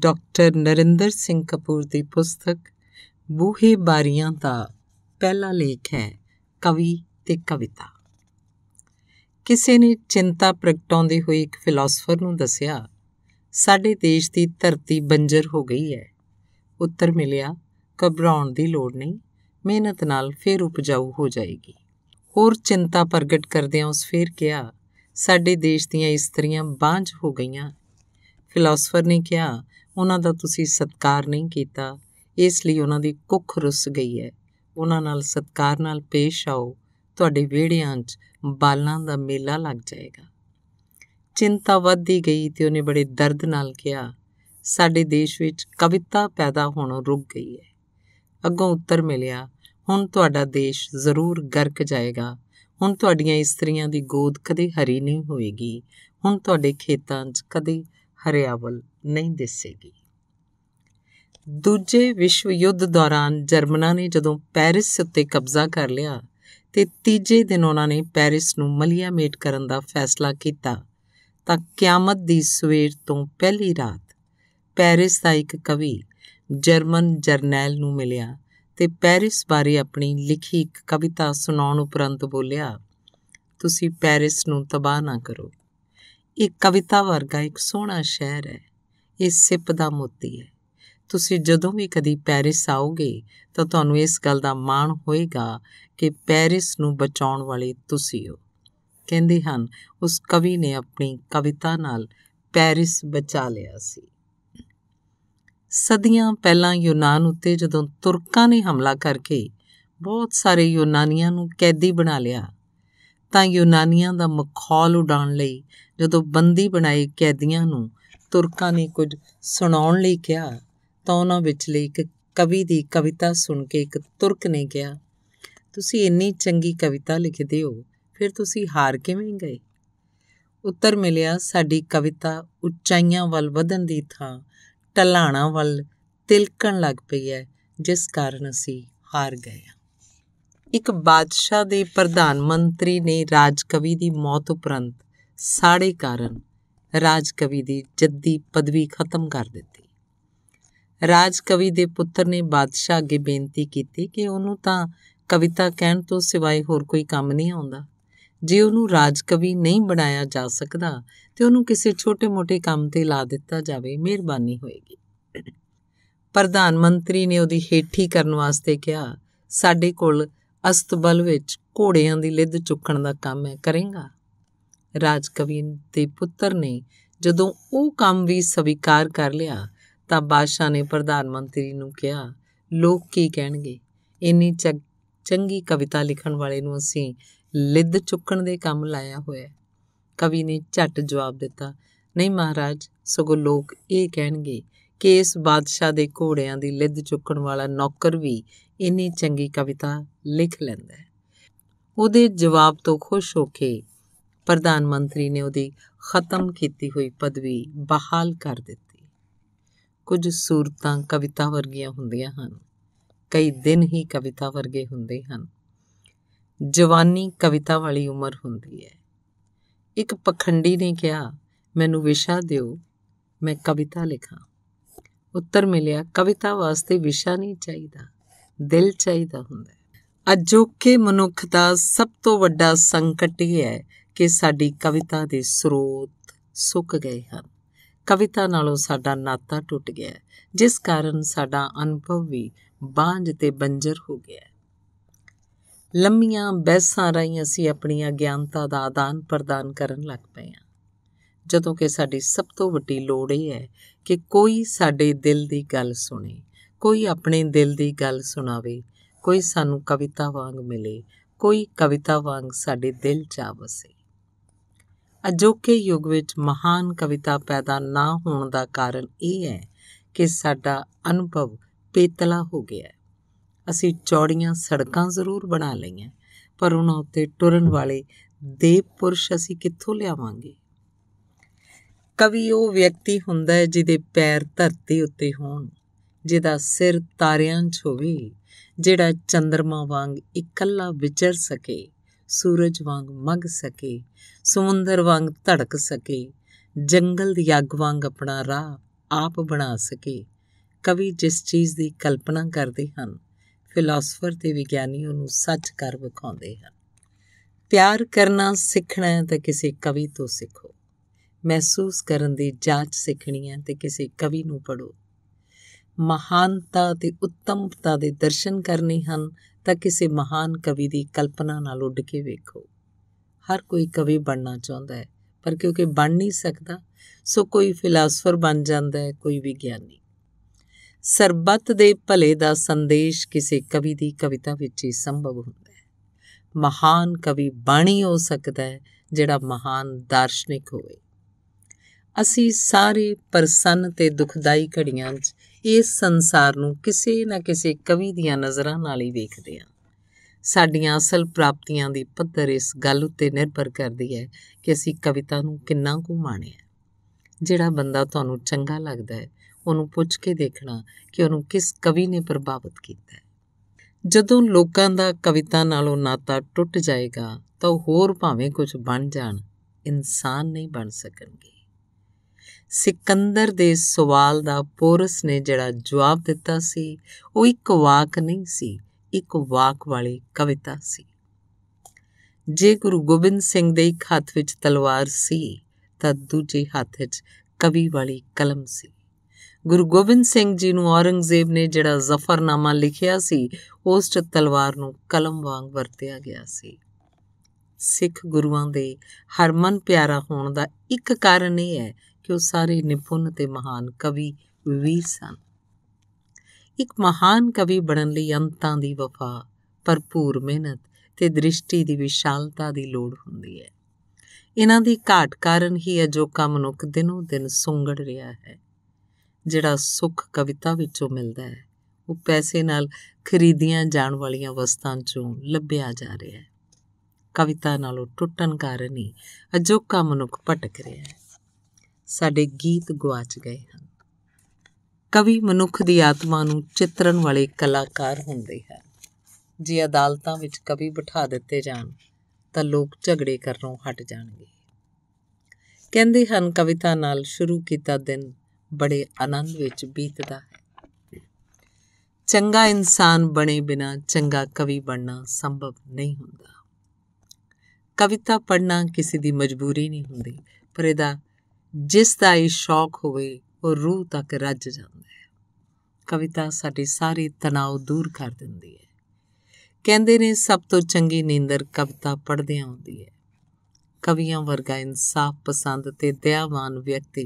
Doctor Narendra Singh Kapoor की पुस्तक बूहे बारियां का पहला लेख है कवि ते कविता। किसी ने चिंता प्रगटाते हुए एक फिलोसफर नूं दसिया, साडे देश की धरती बंजर हो गई है। उत्तर मिलिया, घबराउण की लोड़ नहीं, मेहनत नाल फिर उपजाऊ हो जाएगी। होर चिंता प्रगट करदियां उस फिर कहा, साडे देश दियां इस्त्रियां बांझ हो गईयां। फिलोसफर ने कहा, उन्हां दा तुसीं सत्कार नहीं कीता, इसलिए उन्हां दी कुख रुस गई है। उन्हां नाल सत्कार नाल पेश आओ, तुहाडे वेड़ियां 'च बालां दा मेला लग जाएगा। चिंता वधदी गई ते उन्हें बड़े दर्द नाल कहा, साडे देश विच कविता पैदा होणों रुक गई है। अगों उत्तर मिलिया, हुण तुहाडा देश जरूर गर्क जाएगा। हुण तुहाडियां इस्त्रियां दी गोद कदे हरी नहीं होएगी। हुण तुहाडे खेतां 'च कदे हरियावल नहीं दिसेगी। दूजे विश्व युद्ध दौरान जर्मना ने जदों पैरिस उत्ते कब्जा कर लिया तो तीजे दिन उन्होंने पैरिस नूं मलिया मेट करन दा फैसला किया। तां क्यामत दी सवेर तो पहली रात पैरिस का एक कवि जर्मन जरनैल नूं मिलिया ते पैरिस बारे अपनी लिखी एक कविता सुनाउण उपरंत बोलिया, तुसी पैरिस नूं तबाह ना करो। ये कविता वर्गा एक सोहना शहर है। ये सिप दा मोती है। तुसी जदों भी कदी पैरिस आओगे तो तुहानूं इस गल दा माण होएगा कि पैरिस नूं बचाउण वाले तुसी हो। कहंदे हन उस कवि ने अपनी कविता नाल पैरिस बचा लिया सी। सदियां पहलां यूनान उत्ते जदों तुरकां ने हमला करके बहुत सारे यूनानियां नूं कैदी बना लिया तां यूनानियां दा मखौल उडाण लई जदों बंदी बनाए कैदियां नूं तुरकां ने कुछ सुणाउण लई कहा तां उन्हां विचले एक कवि दी कविता सुण के एक तुर्क ने कहा, तुसीं इन्नी चंगी कविता लिखदे हो, फिर तुसीं हार किवें गए। उत्तर मिलिया, साडी कविता उचाइयां वल वधण दी थां ढलाणा वाल तिलकण लग पई है, जिस कारण असी हार गए। एक बादशाह के प्रधानमंत्री ने राजकवी की मौत उपरंत साड़े कारण राजकवी की जद्दी पदवी खत्म कर दी। राजकवी के पुत्र ने बादशाह अगे बेनती की कि उन्होंने तो कविता कहण तो सिवाय होर कोई काम नहीं आता। जे उन्होंने राजकवि नहीं बनाया जा सकता तो उन्होंने किसी छोटे मोटे काम पर ला दिता जाए, मेहरबानी होएगी। प्रधानमंत्री ने उहदी हेठी करन वास्ते कहा, साडे कोल अस्तबल विच घोड़ियां दी लिद चुकण दा काम है, करेगा। राजकवि दे पुत्र ने जदों वो काम भी स्वीकार कर लिया तो बादशाह ने प्रधानमंत्री नूं कहा, लोग की कहणगे, इन्नी चंगी कविता लिखण वाले नूं असीं लिद चुकण दे काम लाया होया। कवि ने झट जवाब दिता, नहीं महाराज, सगों लोग ये कहणगे कि इस बादशाह दे घोड़ियां दी लिद चुकण वाला नौकर भी इन्नी चंगी कविता लिख लैंदा है। उहदे जवाब तो खुश होके प्रधानमंत्री ने उहदी खत्म कीती हुई पदवी बहाल कर दिती। कुछ सूरतां कविता वर्गियां हुंदियां हन, कई दिन ही कविता वर्गे हुंदे हन। जवानी कविता वाली उम्र हुंदी है। एक पखंडी ने कहा, मैनूं विशा दिओ, मैं कविता लिखां। उत्तर मिलिया, कविता वास्ते विशा नहीं चाहिदा, दिल चाहिदा हुंदा है। अजोके मनुख दा सब तो वड्डा संकट ये है कि साडी कविता दे स्रोत सुक गए हन। कविता नालों साडा नाता टुट गया है, जिस कारण साडा अनुभव भी बांझ ते बंजर हो गया है। लम्मियां बहसां राहीं असीं अपनी अगिआनता दा आदान प्रदान करन लग पए हां, जदों कि साडी सब तो वड्डी लोड़ यह है कि कोई साडे दिल की गल सुने, कोई अपने दिल की गल सुनावे, कोई सानू कविता वांग मिले, कोई कविता वांग साडे दिल च आ वसे। अजोके युग विच महान कविता पैदा ना होण दा कारण यह है कि साडा अनुभव पेतला हो गया है। असी चौड़ियां सड़कां जरूर बना लईआं, पर उन्हां उत्ते टुरन वाले देव पुरुष असी कित्थों लिआवांगे। कवि वो व्यक्ति हुंदा है जिहदे पैर धरती उत्ते होण, जिहदा सिर तारिआं 'च होवे, जिहड़ा चंद्रमा वांग इकल्ला विचर सके, सूरज वांग मग सके, समुंदर वांग धड़क सके, जंगल दी अग वांग अपना राह आप बना सके। कवि जिस चीज़ की कल्पना करते हैं, फिलोसफर ते विज्ञानी उन्होंने सच कर विखाते हैं। प्यार करना सीखना है तो किसी कवि तो सीखो, महसूस करन दी जांच सीखनी है तो किसी कवि नूं पढ़ो, महानता ते उत्तमता दे दर्शन करने हैं तो किसी महान कवि की कल्पना नाल उड़ के वेखो। हर कोई कवि बनना चाहता है पर क्योंकि बन नहीं सकता, सो कोई फिलासफर बन जाता है, कोई विज्ञानी। सरबत दे भले का संदेश किसी कवि की कविता विच ही संभव होता है। महान कवि बाणी हो सकता है जिहड़ा महान दार्शनिक होवे। असी सारे प्रसन्न ते दुखदाई घड़ियां इस संसार नूं किसी ना किसी कवि दीआं नज़रां नाल ही वेखदे हां। साडीआं असल प्राप्तियां दी पद्धर इस गल उत्ते निर्भर करदी है कि असी कविता नूं किन्ना कुछ माणिआ। जिहड़ा बंदा तुहानूं चंगा लगदा है उहनूं पुछ के देखना कि उहनूं किस कवि ने प्रभावित कीता है। जदों लोकां दा कविता नालों नाता टुट जाएगा तो होर भावें कुछ बन जाण, इंसान नहीं बन सकणगे। सिकंदर दे सवाल दा पोरस ने जड़ा जवाब दिता सी, वो एक वाक नहीं सी, एक वाक वाली कविता सी। जे गुरु गोबिंद सिंह दे एक हाथ विच तलवार सी तो दूजे हाथ विच कवि वाली कलम सी। गुरु गोबिंद सिंह जी नूं औरंगजेब ने जड़ा जफरनामा लिखिया सी, उस तलवार नूं कलम वांग वरतिया गया सी। सिख गुरुआं दे हरमन प्यारा होण दा एक कारण यह है कि वह सारे निपुण ते महान कवि भी सन। एक महान कवि बनने लिए अंतां दी वफा, भरपूर मेहनत ते दृष्टि दी विशालता दी लोड़ हुंदी है। इन्हां दी घाट कारण ही अजोका मनुख दिनों दिन सुंगड़ रहा है। जिहड़ा सुख कविता विचों मिलता है वह पैसे नाल खरीदियां जाण वालियां वस्तां चों लभ्या जा रहा है। कविता नालों टुटण कारण ही अजोका मनुख भटक रहा है। साडे गीत गुआच गए हैं। कवि मनुख की आत्मा नूं चित्रण वाले कलाकार होंदे हैं। जे अदालतां विच कवि बिठा दिते जाण तां लोक झगड़े करनों हट जाणगे। कहंदे हन कविता नाल शुरू कीता दिन बड़े आनंद विच बीतदा है। चंगा इंसान बने बिना चंगा कवि बनना संभव नहीं हुंदा। कविता पढ़ना किसी दी मजबूरी नहीं हुंदी पर इहदा जिस दा ये शौक होवे वो रूह तक रज जाता है। कविता साडे सारे तनाव दूर कर दिंदी है। कहंदे ने सब तो चंगी नींदर कविता पढ़दियां हुंदी है। कवियां वर्गा इंसाफ पसंद ते दयावान व्यक्ति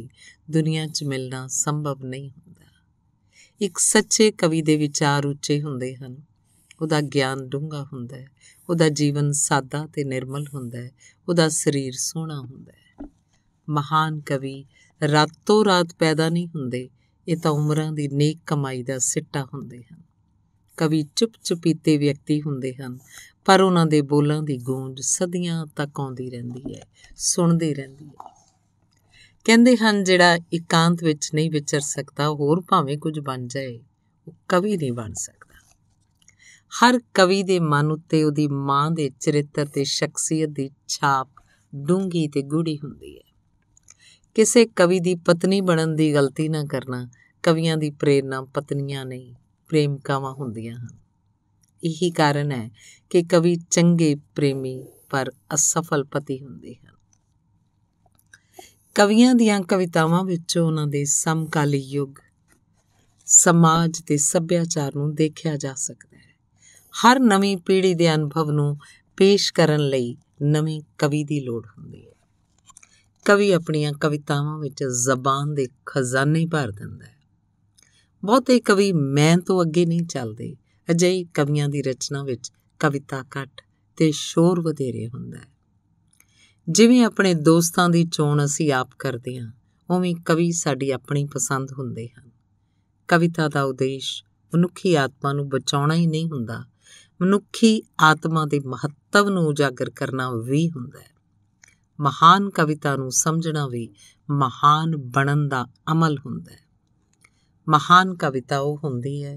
दुनिया च मिलना संभव नहीं हुंदा। एक सच्चे कवि दे विचार उच्चे हुंदे हन, उहदा ज्ञान डूंघा हुंदा है, उहदा जीवन सादा ते निर्मल हुंदा है, उहदा शरीर सोहना हुंदा है। महान कवि रातों रात पैदा नहीं हुंदे, ये तो उम्रां दी नेक कमाई दा सिट्टा हुंदे हैं। कवि चुप चुपीते व्यक्ति हुंदे हैं पर उन्हां दे बोलां दी गूंज सदियां तक आउंदी रहिंदी है, सुणदी रहिंदी है। कहंदे हन जिहड़ा एकांत विच नहीं विचर सकता होर भावें कुछ बन जाए वो कवि नहीं बन सकता। हर कवि दे मन उत्ते उहदी मां दे चरित्र ते शख्सियत दी छाप डूंघी ते गूढ़ी हुंदी है। किसी कवि की पत्नी बनन की गलती ना करना। कवियों की प्रेरणा पत्नियां नहीं, प्रेमिकावां हुंदियां हन। यही कारण है कि कवि चंगे प्रेमी पर असफल पति हुंदे हन। कवियों दीआं कवितावां विचों उन्हां दे समकाली युग, समाज ते सभ्याचार नूं देखिया जा सकता है। हर नवीं पीढ़ी दे अनुभव नूं पेश करन लई नवें कवि की लोड़ हुंदी है। कवि अपनियां कवितावां विच जबान दे खजाने भर दिंदा है। बहुते कवि मैं तो अगे नहीं चलदे। अजिही कवियां दी रचना विच कविता घट ते शोर वधेरे हुंदा है। जिवें अपने दोस्तां दी चोण असीं आप करदे हां उवें कवि साडी अपनी पसंद हुंदे हन। कविता दा उद्देश मनुखी आत्मा नूं बचाउणा ही नहीं हुंदा, मनुखी आत्मा दे महत्व नूं उजागर करना भी हुंदा है। महान कविता नूं समझना भी महान बनन दा अमल हुंदा है। महान कविता वो हुंदी है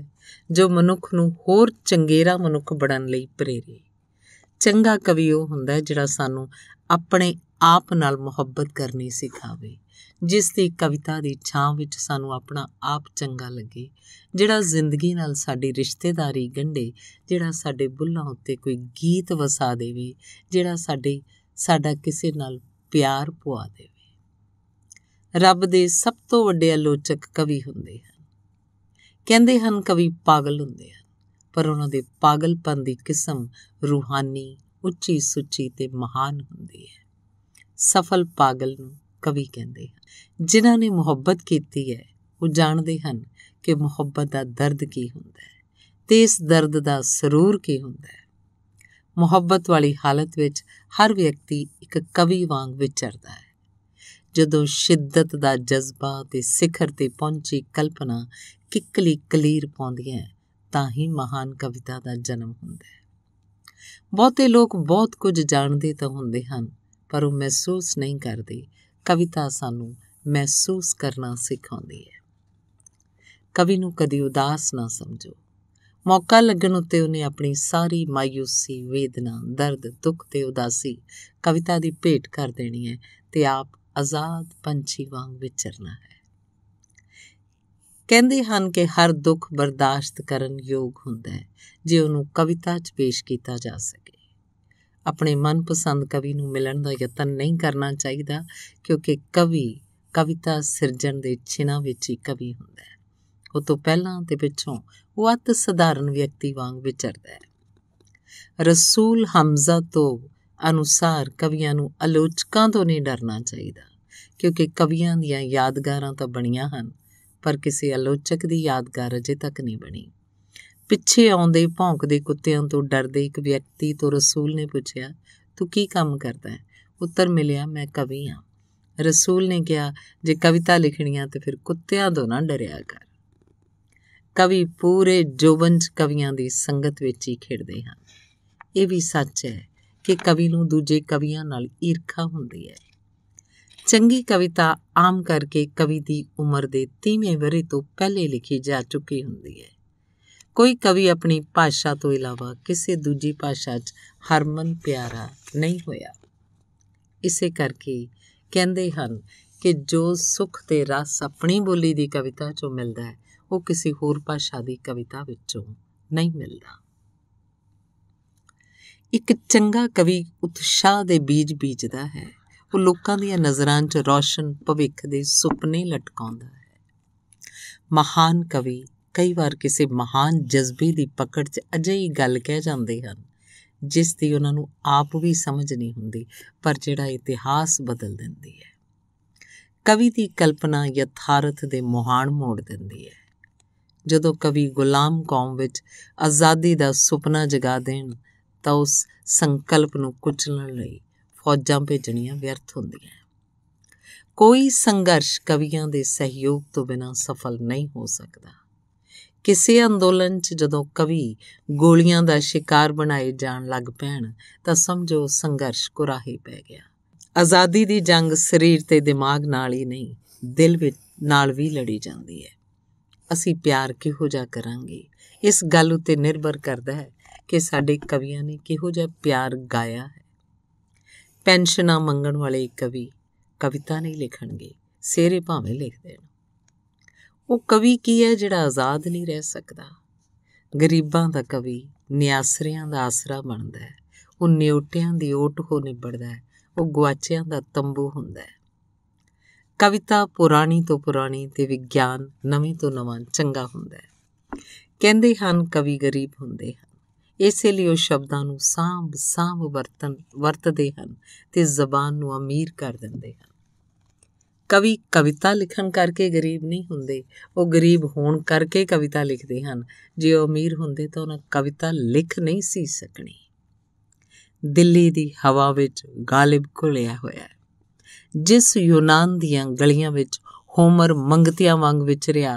जो मनुख नूं होर चंगेरा मनुख बनन लई प्रेरे। ਚੰਗਾ ਕਵੀ ਉਹ ਹੁੰਦਾ ਹੈ ਜਿਹੜਾ ਸਾਨੂੰ ਆਪਣੇ ਆਪ ਨਾਲ ਮੁਹੱਬਤ ਕਰਨੀ ਸਿਖਾਵੇ, ਜਿਸ ਦੀ ਕਵਿਤਾ ਦੀ ਛਾਂ ਵਿੱਚ ਸਾਨੂੰ ਆਪਣਾ ਆਪ ਚੰਗਾ ਲੱਗੇ, ਜਿਹੜਾ ਜ਼ਿੰਦਗੀ ਨਾਲ ਸਾਡੀ ਰਿਸ਼ਤੇਦਾਰੀ ਗੰਢੇ, ਜਿਹੜਾ ਸਾਡੇ ਬੁੱਲਾਂ ਉੱਤੇ ਕੋਈ ਗੀਤ ਵਸਾ ਦੇਵੇ, ਜਿਹੜਾ ਸਾਡਾ ਕਿਸੇ ਨਾਲ ਪਿਆਰ ਪਵਾ ਦੇਵੇ। ਰੱਬ ਦੇ ਸਭ ਤੋਂ ਵੱਡੇ ਆਲੋਚਕ ਕਵੀ ਹੁੰਦੇ ਹਨ। ਕਹਿੰਦੇ ਹਨ ਕਵੀ ਪਾਗਲ ਹੁੰਦੇ ਹਨ, ਪਰ ਉਹਨਾਂ ਦੇ ਪਾਗਲਪਨ ਦੀ ਕਿਸਮ ਰੂਹਾਨੀ, ਉੱਚੀ ਸੁੱਚੀ ਤੇ ਮਹਾਨ ਹੁੰਦੀ ਹੈ। ਸਫਲ ਪਾਗਲ ਨੂੰ कवि कहते हैं। जिन्हों ने मुहब्बत की है वो जानते हैं कि मुहब्बत का दर्द की होंगे, तो इस दर्द का सरूर की होंगे। मुहब्बत वाली हालत विच हर व्यक्ति एक कवि वांग विचरता है। जदों शिद्दत का जज्बा तो सिखर पर पहुँची कल्पना किकली कलीर पाती है, तो ही महान कविता का जन्म होंगे। बहुते लोग बहुत कुछ जानते तो होंगे हैं, पर वो महसूस नहीं करते। कविता सानू महसूस करना सिखाती है। कवि नू कदी उदास ना समझो। मौका लगन उत्ते उन्हें अपनी सारी मायूसी, वेदना, दर्द, दुख ते उदासी कविता दी भेंट कर देनी है, ते आप आज़ाद पंछी वांग विचरना है। कहंदे हन कि हर दुख बर्दाश्त करन योग हुंदा है जे उन्हूं कविता च पेश कीता जा सके। अपने मनपसंद कवि नूं मिलण दा यतन नहीं करना चाहिए, क्योंकि कवि कविता सिरजण दे छिना विच ही कवि हुंदा है। उस तों पहलां ते पिछों वो अति सधारण व्यक्ति वांग विचरदा है। रसूल हमजा तो अनुसार कवियां नूं आलोचकां तो नहीं डरना चाहिए, क्योंकि कवियां दीयां यादगारां तां बणीआं हन, पर किसी आलोचक दी यादगार अजे तक नहीं बणी। ਪਿੱਛੇ ਆਉਂਦੇ ਭੌਂਕਦੇ ਕੁੱਤਿਆਂ ਤੋਂ ਡਰਦੇ ਇੱਕ ਵਿਅਕਤੀ ਤੋਂ ਰਸੂਲ ਨੇ ਪੁੱਛਿਆ, ਤੂੰ ਕੀ ਕੰਮ ਕਰਦਾ ਹੈ? ਉੱਤਰ ਮਿਲਿਆ, ਮੈਂ ਕਵੀ ਹਾਂ। ਰਸੂਲ ਨੇ ਕਿਹਾ, ਜੇ ਕਵਿਤਾ ਲਿਖਣੀਆਂ ਤਾਂ ਫਿਰ ਕੁੱਤਿਆਂ ਤੋਂ ਨਾ ਡਰਿਆ ਕਰ। ਕਵੀ ਪੂਰੇ ਜੋਬਨ 'ਚ ਕਵੀਆਂ ਦੀ ਸੰਗਤ ਵਿੱਚ ਹੀ ਖੇਡਦੇ ਹਨ। ਇਹ ਵੀ ਸੱਚ ਹੈ ਕਿ ਕਵੀ ਨੂੰ ਦੂਜੇ ਕਵੀਆਂ ਨਾਲ ਈਰਖਾ ਹੁੰਦੀ ਹੈ। ਚੰਗੀ ਕਵਿਤਾ ਆਮ ਕਰਕੇ ਕਵੀ ਦੀ ਉਮਰ ਦੇ 30ਵੇਂ ਵਰ੍ਹੇ ਤੋਂ ਪਹਿਲੇ ਲਿਖੀ ਜਾ ਚੁੱਕੀ ਹੁੰਦੀ ਹੈ। कोई कवि अपनी भाषा तो इलावा किसी दूजी भाषा च हरमन प्यारा नहीं होया। इसे करके कहते हैं कि जो सुख ते रस अपनी बोली दी कविता चों मिलता है, वो किसी होर भाषा दी कविता विचों नहीं मिलता। एक चंगा कवि उत्साह दे बीज बीजता है। वो लोकां दीयां नज़रां च रोशन भविख दे सुपने लटकाउंदा है। महान कवि कई बार किसी महान जज्बे की पकड़ च अजि गल कह जाते हैं जिस दी उन्हां नूं आप भी समझ नहीं हुंदी, पर जिहड़ा इतिहास बदल दिंदी है। कवि की कल्पना यथार्थ दे मुहान मोड़ दिंदी है। जदों कवि गुलाम कौम विच आज़ादी का सुपना जगा देण तां उस संकल्प नूं कुचलण लई फौजां भेजणियां व्यर्थ हुंदियां। कोई संघर्ष कवियां दे सहयोग तो बिना सफल नहीं हो सकता। किसी अंदोलन च जदों कवि गोलियां का शिकार बनाए जान लग पैण तां समझो संघर्ष कुराहे पै गया। आज़ादी की जंग शरीर ते दिमाग नाल ही नहीं, दिल नाल भी लड़ी जाती है। असी प्यार किहो जिहा करांगे, इस गल उत्ते निर्भर करता है कि साडे कवियां ने किहो जिहा प्यार गाया है। पेंशनां मंगण वाले कवि कविता नहीं लिखणगे, सेरे भावें लिख देण। वो कवि की है जिहड़ा आज़ाद नहीं रह सकता। गरीबां दा कवि निआसरियां दा आसरा बनता है। वो न्योटियां दी ओट हो निबड़दा है। वो गुआचियां दा तंबू हुंदा है। कविता पुराणी तो पुराणी ते विज्ञान नवें तो नवां चंगा हुंदा है। कहंदे हन कवि गरीब हुंदे हन, इसे लिए वो शब्दां नूं सांभ सांभ वरतदे हन ते ज़बान नूं अमीर कर दिंदे हन। कवि कविता लिखण करके गरीब नहीं हुंदे, वो गरीब होण करके कविता लिखदे हन। जे वो अमीर हुंदे तां उन्हां कविता लिख नहीं सी सकणी। दिल्ली दी हवा विच गालिब घुलिया होया है। जिस यूनान दीयां गलियां विच होमर मंगतियां वांग विचरिया,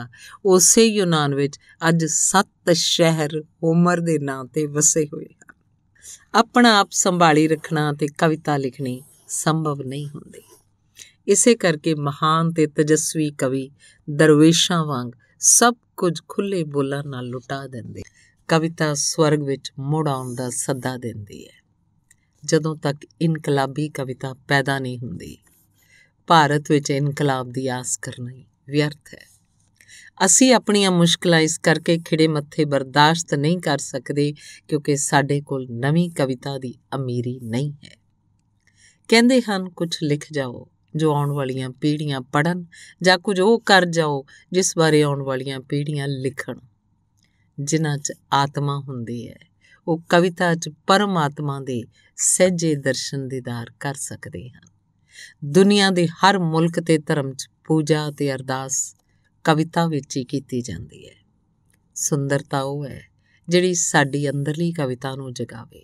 उसे यूनान विच अज 7 शहर होमर दे नां ते वसे होए हन। अपना आप संभाली रखना ते कविता लिखणी संभव नहीं हुंदी। इसे करके महान ते तेजस्वी कवि दरवेशा वांग सब कुछ खुले बोलां नाल लुटा देंदे। कविता स्वर्ग विच मुड़ आउण दा सदा देंदी है। ਜਦੋਂ तक इनकलाबी कविता पैदा नहीं ਹੁੰਦੀ। भारत ਵਿੱਚ इनकलाब की आस करना व्यर्थ है। असी अपनियां मुश्किलां इस करके खिड़े मत्थे बर्दाश्त नहीं कर सकते क्योंकि साढ़े कोल नवी कविता की अमीरी नहीं है। कहंदे हन कुछ लिख जाओ जो आउण वालियां पीढ़ियां पढ़न, जां कुछ वो कर जाओ जिस बारे आउण वालियां पीढ़ियां लिखण। जिन्हां च आत्मा हुंदी है वो कविता च परमात्मा दे सहजे दर्शन दीदार कर सकते हैं। दुनिया के हर मुल्क ते धर्म च पूजा ते अरदास कविता विच ही कीती जांदी है। सुंदरता वो है जिहड़ी साडी अंदरली कविता नूं जगावे।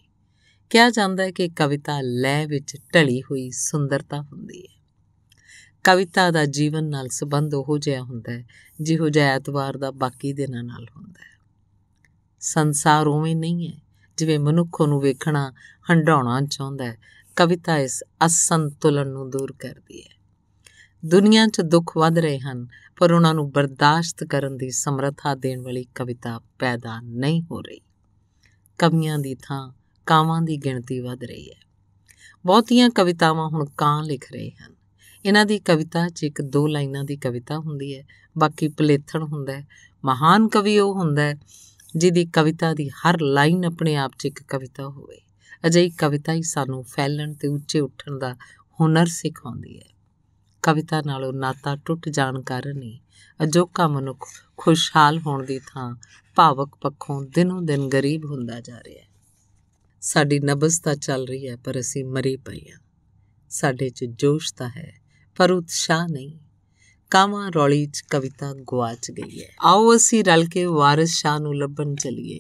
कहा जाता है कि कविता लय विच ढली हुई सुंदरता हुंदी है। कविता का जीवन नाल संबंध उहो जिहा हुंदा है जिहो जिहा एतवार दा बाकी दिनां नाल हुंदा है। संसार उवें नहीं है जिवें मनुख नूं वेखणा हंडाउणा चाहुंदा है। कविता इस असंतुलन नूं दूर करदी है। दुनिया च दुख वध रहे हैं पर उन्हां नूं बर्दाश्त करन दी समर्था देण वाली कविता पैदा नहीं हो रही। कवियां दी थां कावां दी गिणती वध रही है। बहुतियां कवितावां हुण कां लिख रहे हैं। इन्हां दी कविता च एक दो लाइनां दी कविता हुंदी है, बाकी पलेथण हुंदा है। महान कवि वो हुंदा है जिहदी कविता दी हर लाइन अपने आप च एक कविता होवे। अजिही कविता ही सानूं फैलण ते उच्चे उठण दा हुनर सिखाउंदी है। कविता नालों नाता टुट जाण कारण ही अजोका मनुख खुशहाल होण दी थां भावक पक्षों दिनों दिन गरीब हुंदा जा रिहा है। साडी नबज़ तां चल रही है पर असीं मरे पए हां। साडे च जोश तां है पर उत्साह नहीं। कावां रौली च कविता गुआच गई है। आओ असीं रल के वारस शाह नूं लभण चलीए।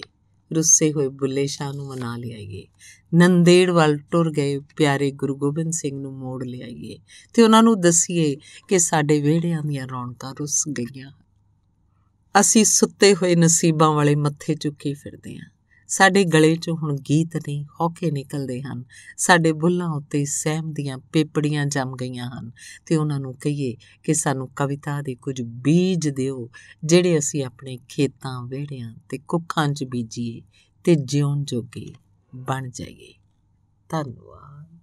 रुस्से हुए बुल्ले शाह नूं मना लिआईए। नंदेड़ वाल टुर गए प्यारे गुरु गोबिंद सिंह नूं मोड़ लिआईए ते उन्हां नूं दसीए कि साडे विहड़ियां दीआं रौणकां रुस गईआं। असीं सुत्ते होए नसीबां वाले मत्थे चुकी फिरदे हां। साडे गले चों हुण गीत नहीं हौके निकलदे हन। साडे बुल्लां उत्ते सहम दीआं पेपड़ियां जम गईआं हन ते उन्हां नूं कहिए कि सानूं कविता दे कुछ बीज दिओ जिहड़े असीं अपने खेतां विहड़ियां ते कुक्खां च बीजीए ते जिउण जोगे बन जाइए। धन्नवाद।